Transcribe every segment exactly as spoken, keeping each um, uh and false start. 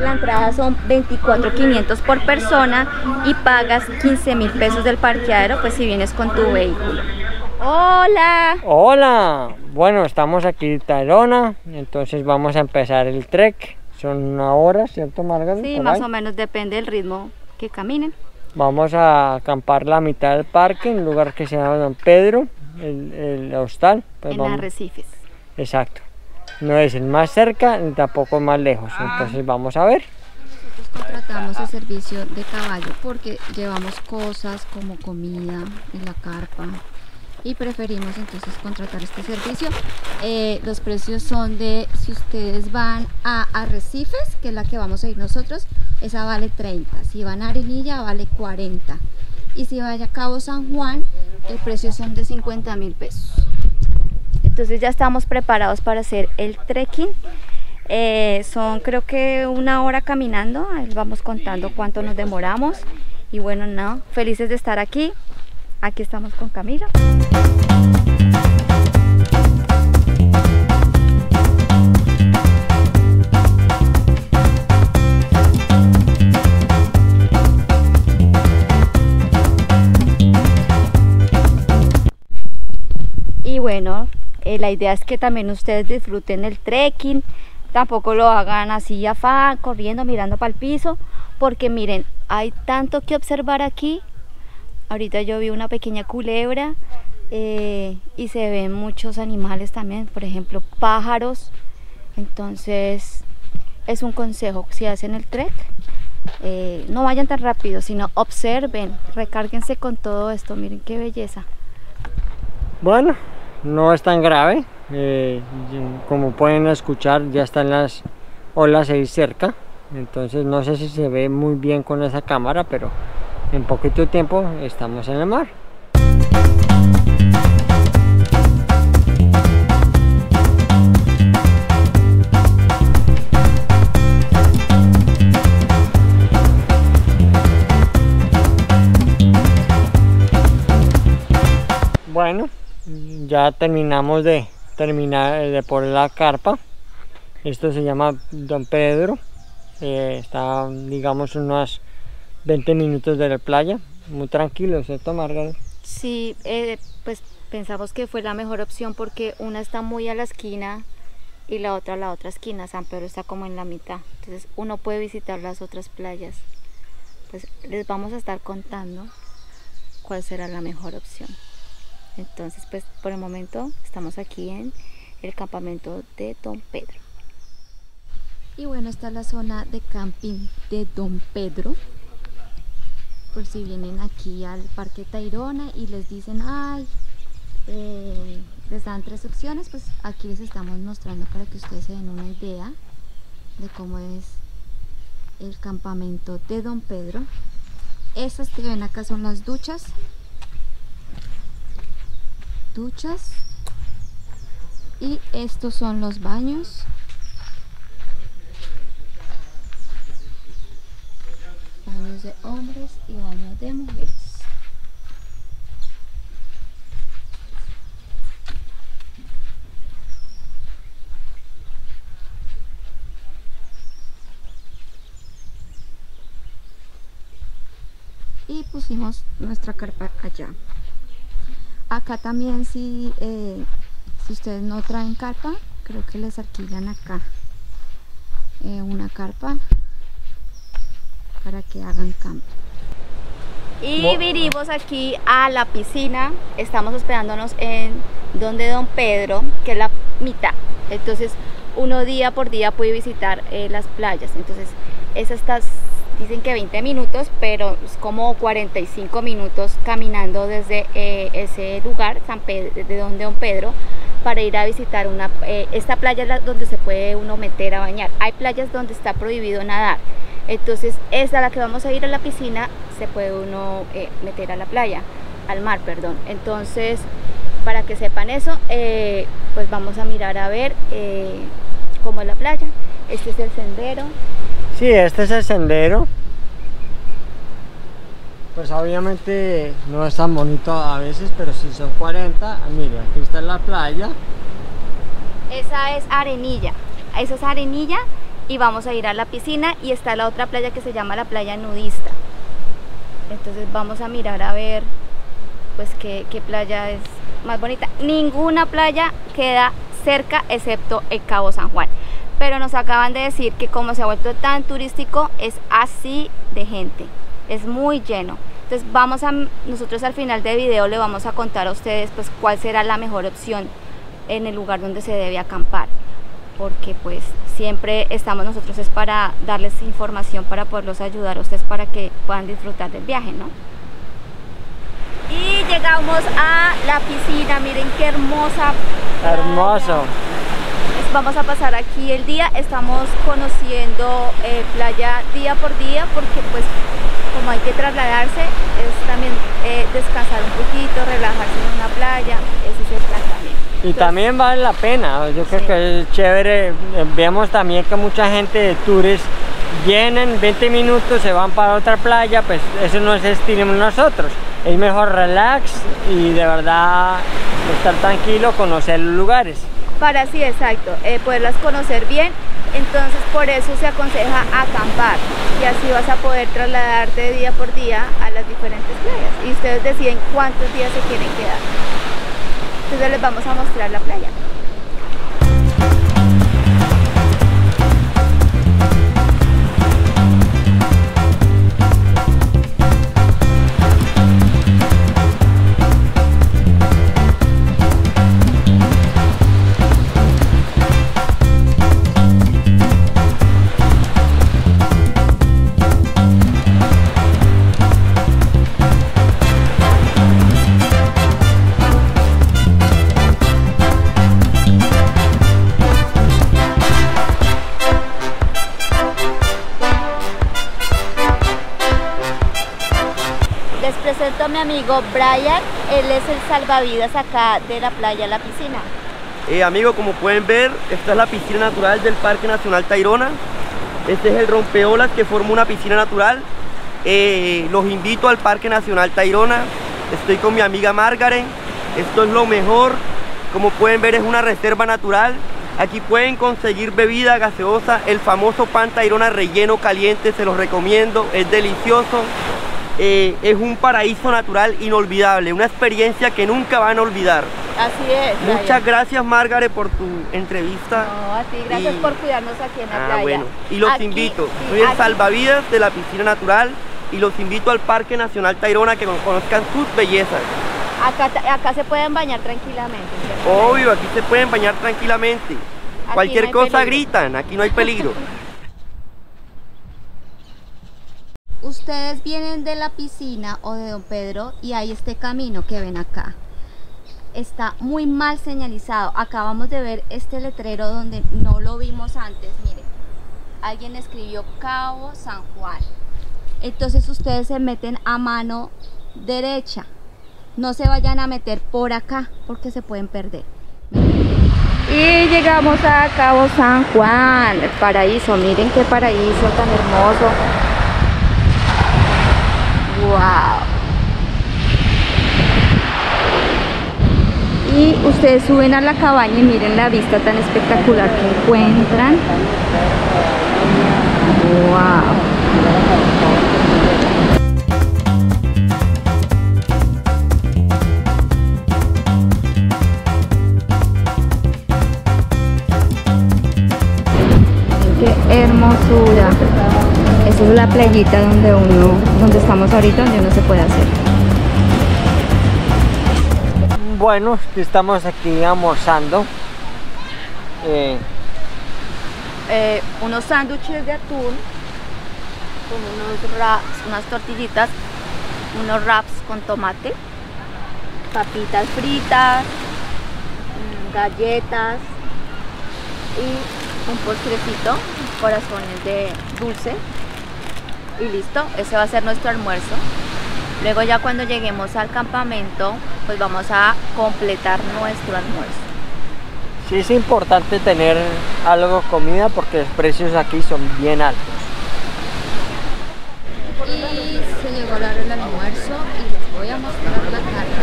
cambio la entrada son veinticuatro mil quinientos por persona y pagas quince mil pesos del parqueadero, pues si vienes con tu vehículo. ¡Hola! ¡Hola! Bueno, estamos aquí en Tayrona, entonces vamos a empezar el trek. Son una hora, ¿cierto, Margarita? Sí, más o menos, depende del ritmo que caminen. Vamos a acampar la mitad del parque, en un lugar que se llama Don Pedro, el, el hostal. Pues en Arrecifes. Exacto. No es el más cerca ni tampoco el más lejos, entonces vamos a ver. Nosotros contratamos el servicio de caballo porque llevamos cosas como comida en la carpa y preferimos entonces contratar este servicio. Eh, los precios son de, si ustedes van a Arrecifes, que es la que vamos a ir nosotros, esa vale treinta, si van a Arenilla vale cuarenta y si vaya a Cabo San Juan el precio son de cincuenta mil pesos. Entonces ya estamos preparados para hacer el trekking. Eh, son creo que una hora caminando, ahí vamos contando cuánto nos demoramos. Y bueno, no, felices de estar aquí. Aquí estamos con Camilo. Y bueno, la idea es que también ustedes disfruten el trekking, tampoco lo hagan así afán, corriendo, mirando para el piso, porque miren, hay tanto que observar aquí. Ahorita yo vi una pequeña culebra eh, y se ven muchos animales también, por ejemplo pájaros. Entonces es un consejo, si hacen el trek, eh, no vayan tan rápido, sino observen, recárguense con todo esto, miren qué belleza. Bueno, no es tan grave, eh, como pueden escuchar ya están las olas ahí cerca, entonces no sé si se ve muy bien con esa cámara, pero en poquito tiempo estamos en el mar. Bueno, ya terminamos de terminar de poner la carpa. Esto se llama Don Pedro. Eh, está, digamos, unas veinte minutos de la playa. Muy tranquilo, ¿cierto, Margaret? Sí, eh, pues pensamos que fue la mejor opción porque una está muy a la esquina y la otra a la otra esquina. San Pedro está como en la mitad. Entonces uno puede visitar las otras playas. Pues les vamos a estar contando cuál será la mejor opción. Entonces, pues por el momento estamos aquí en el campamento de Don Pedro. Y bueno, está la zona de camping de Don Pedro. Por si vienen aquí al parque Tayrona y les dicen, ay, eh, les dan tres opciones, pues aquí les estamos mostrando para que ustedes se den una idea de cómo es el campamento de Don Pedro. Estas que ven acá son las duchas. duchas y estos son los baños. Baños de hombres y baños de mujeres. Y pusimos nuestra carpa allá. Acá también, si, eh, si ustedes no traen carpa, creo que les alquilan acá eh, una carpa para que hagan campo. Y vinimos aquí a la piscina, estamos hospedándonos en donde Don Pedro, que es la mitad. Entonces uno día por día puede visitar eh, las playas. Entonces es hasta, dicen que veinte minutos, pero es como cuarenta y cinco minutos caminando desde eh, ese lugar, San Pedro, de donde Don Pedro, para ir a visitar una, eh, esta playa es la donde se puede uno meter a bañar. Hay playas donde está prohibido nadar, entonces esta a la que vamos a ir, a la piscina, se puede uno eh, meter a la playa, al mar, perdón. Entonces, para que sepan eso, eh, pues vamos a mirar a ver eh, cómo es la playa. Este es el sendero. Sí, este es el sendero. Pues obviamente no es tan bonito a veces, pero si son cuarenta, mira, aquí está la playa. Esa es Arenilla, esa es Arenilla y vamos a ir a la piscina, y está la otra playa que se llama la playa nudista. Entonces vamos a mirar a ver pues qué, qué playa es más bonita. Ninguna playa queda cerca excepto el Cabo San Juan, pero nos acaban de decir que como se ha vuelto tan turístico es así de gente, es muy lleno. Entonces vamos a, nosotros al final del video le vamos a contar a ustedes pues cuál será la mejor opción en el lugar donde se debe acampar, porque pues siempre estamos nosotros es para darles información, para poderlos ayudar a ustedes para que puedan disfrutar del viaje, ¿no? Y llegamos a la piscina, miren qué hermosa playa. Hermoso. Vamos a pasar aquí el día, estamos conociendo eh, playa día por día porque pues como hay que trasladarse, es también eh, descansar un poquito, relajarse en una playa, ese es el plan también. Y entonces, también vale la pena, yo creo sí. que es chévere. Vemos también que mucha gente de tours vienen veinte minutos, se van para otra playa, pues eso no es estilo nosotros, es mejor relax y de verdad estar tranquilo, conocer los lugares. Para sí, exacto, eh, poderlas conocer bien. Entonces por eso se aconseja acampar, y así vas a poder trasladarte día por día a las diferentes playas, y ustedes deciden cuántos días se quieren quedar. Entonces les vamos a mostrar la playa. A mi amigo Brian, él es el salvavidas acá de la playa La Piscina. Eh, amigo, como pueden ver, esta es la piscina natural del Parque Nacional Tayrona. Este es el rompeolas que forma una piscina natural. Eh, los invito al Parque Nacional Tayrona. Estoy con mi amiga Margaret. Esto es lo mejor. Como pueden ver, es una reserva natural. Aquí pueden conseguir bebida gaseosa, el famoso pan Tayrona relleno caliente, se los recomiendo, es delicioso. Eh, es un paraíso natural inolvidable, una experiencia que nunca van a olvidar. Así es. Muchas Brian. gracias, Margaret, por tu entrevista. No, a ti, gracias y... por cuidarnos aquí en la ah, playa. Bueno. Y los aquí, invito, sí, soy aquí. el salvavidas de la piscina natural, y los invito al Parque Nacional Tayrona, que conozcan sus bellezas. Acá, acá se pueden bañar tranquilamente. Obvio, aquí se pueden bañar tranquilamente. Aquí Cualquier no hay cosa peligro. gritan, aquí no hay peligro. Ustedes vienen de la piscina o de Don Pedro y hay este camino que ven acá. Está muy mal señalizado. Acabamos de ver este letrero donde no lo vimos antes. Miren, alguien escribió Cabo San Juan. Entonces ustedes se meten a mano derecha. No se vayan a meter por acá porque se pueden perder. Y llegamos a Cabo San Juan, el paraíso. Miren qué paraíso tan hermoso. Wow. Y ustedes suben a la cabaña y miren la vista tan espectacular que encuentran. Wow. Qué hermosura. Esa es la playita donde uno, donde estamos ahorita, donde uno se puede hacer. Bueno, estamos aquí almorzando. Eh. Eh, unos sándwiches de atún, con unos wraps, unas tortillitas, unos wraps con tomate, papitas fritas, galletas y un postrecito, corazones de dulce. Y listo, ese va a ser nuestro almuerzo. Luego ya cuando lleguemos al campamento, pues vamos a completar nuestro almuerzo. Sí, es importante tener algo de comida porque los precios aquí son bien altos. Y se llegó a la hora del almuerzo y les voy a mostrar la carta.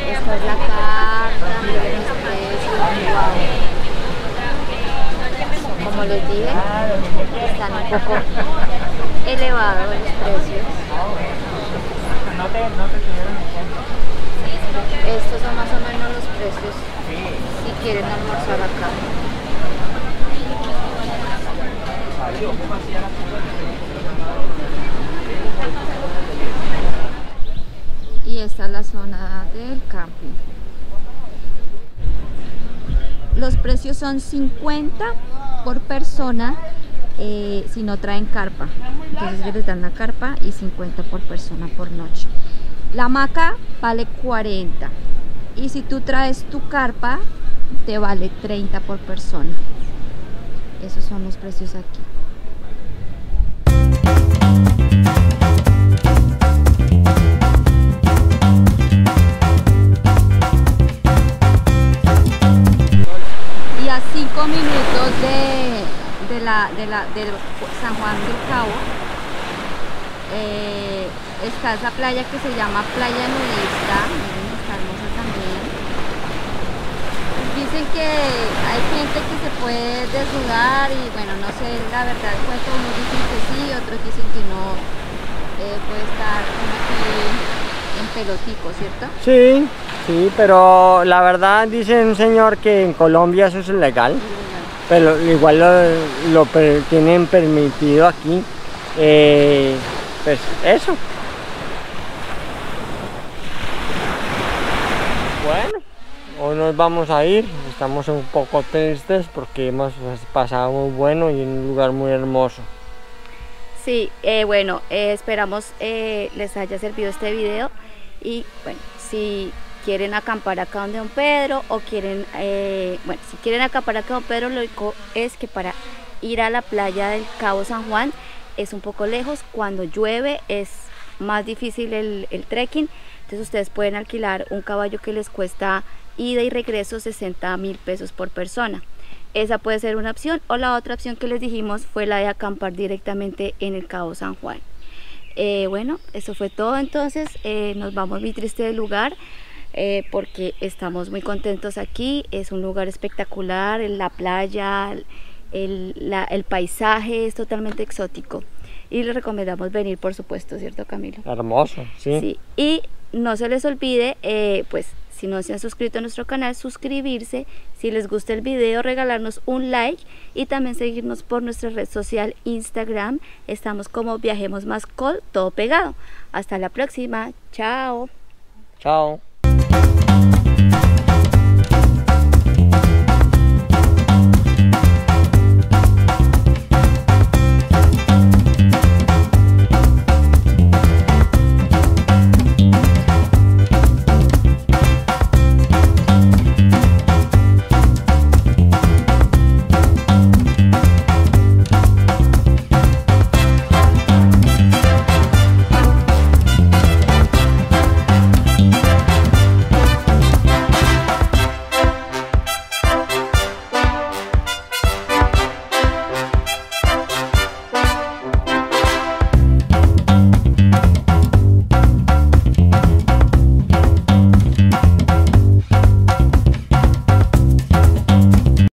Esta es la carta, los precios, wow. están un poco elevados los precios. No te tuvieron en cuenta. Estos son más o menos los precios si quieren almorzar acá. Y esta es la zona del camping. Los precios son cincuenta por persona eh, si no traen carpa. Entonces les dan la carpa y cincuenta por persona por noche. La hamaca vale cuarenta y si tú traes tu carpa te vale treinta por persona. Esos son los precios aquí. Y a cinco minutos de, de, la, de, la, de San Juan del Cabo eh, está esa playa que se llama Playa Nudista. Miren, está hermosa también. Dicen que hay gente que se puede desnudar y bueno, no sé, la verdad, pues unos dicen que sí, otros dicen que no, eh, puede estar como que en pelotico, ¿cierto? Sí, sí, pero la verdad dice un señor que en Colombia eso es legal, sí, pero igual lo, lo per, tienen permitido aquí, eh, pues eso. Bueno. Hoy nos vamos a ir, estamos un poco tristes porque hemos pasado muy bueno y en un lugar muy hermoso. Sí, eh, bueno, eh, esperamos eh, les haya servido este video y bueno, si quieren acampar acá donde Don Pedro o quieren, eh, bueno, si quieren acampar acá Don Pedro, lo único es que para ir a la playa del Cabo San Juan es un poco lejos, cuando llueve es más difícil el, el trekking, entonces ustedes pueden alquilar un caballo que les cuesta ida y regreso sesenta mil pesos por persona. Esa puede ser una opción, o la otra opción que les dijimos fue la de acampar directamente en el Cabo San Juan. Eh, bueno, eso fue todo entonces, eh, nos vamos muy triste del lugar eh, porque estamos muy contentos aquí, es un lugar espectacular, la playa, el, la, el paisaje es totalmente exótico y les recomendamos venir por supuesto, ¿cierto Camilo? Hermoso, sí. Sí. Y no se les olvide, eh, pues, si no se han suscrito a nuestro canal, suscribirse, si les gusta el video regalarnos un like y también seguirnos por nuestra red social Instagram, estamos como Viajemos Más Col, todo pegado. Hasta la próxima, chao. Chao.